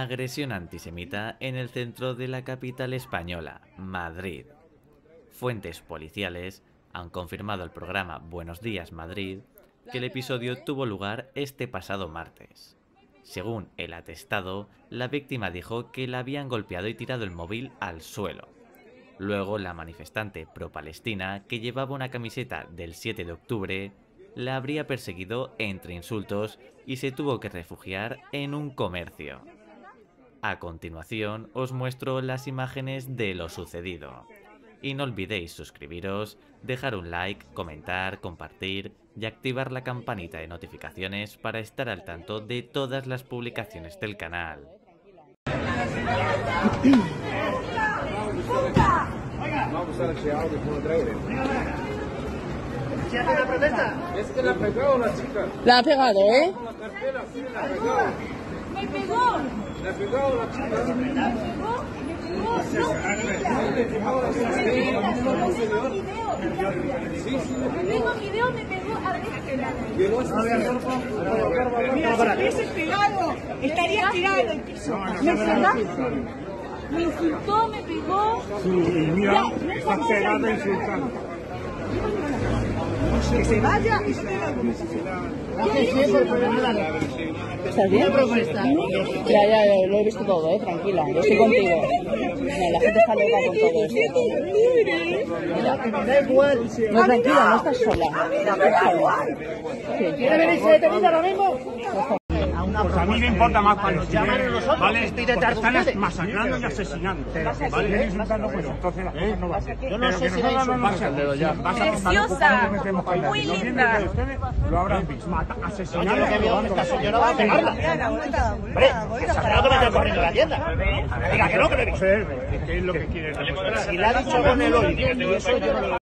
agresión antisemita en el centro de la capital española, Madrid. Fuentes policiales han confirmado al programa Buenos Días Madrid que el episodio tuvo lugar este pasado martes. Según el atestado, la víctima dijo que la habían golpeado y tirado el móvil al suelo. Luego, la manifestante pro-palestina, que llevaba una camiseta del 7 de octubre, la habría perseguido entre insultos y se tuvo que refugiar en un comercio. A continuación, os muestro las imágenes de lo sucedido. Y no olvidéis suscribiros, dejar un like, comentar, compartir y activar la campanita de notificaciones para estar al tanto de todas las publicaciones del canal. Es que la pegó la chica. La ha pegado, ¿eh? Me pegó. La pegó la chica. Tengo video, me pegó a ver. Si pegado, estaría tirado el piso. Me cerraste, me insultó, me pegó. Está pegado insultando. Que se vaya y se vaya. ¿Estás bien? Ya, lo he visto todo, tranquila, yo estoy contigo. La gente está loca con todo esto. Mira, da igual. No, tranquila, no estás sola. ¿Quiere venirse detenida ahora mismo? Pues a mí me importa más palestinos, ¿vale? Estoy tartanas masacrando y asesinando, ¿vale? Insultando, pues entonces las cosas no van a ser. Yo no sé si la insultan. ¡Preciosa! ¡Muy linda! Lo habrán visto. Asesinar a esta señora va a pegarla. ¡Hombre! ¡Sabrá que me estoy corriendo la tienda! ¡Diga que no, que no! Es lo que quiere. Si la ha dicho con el odio, eso yo no lo...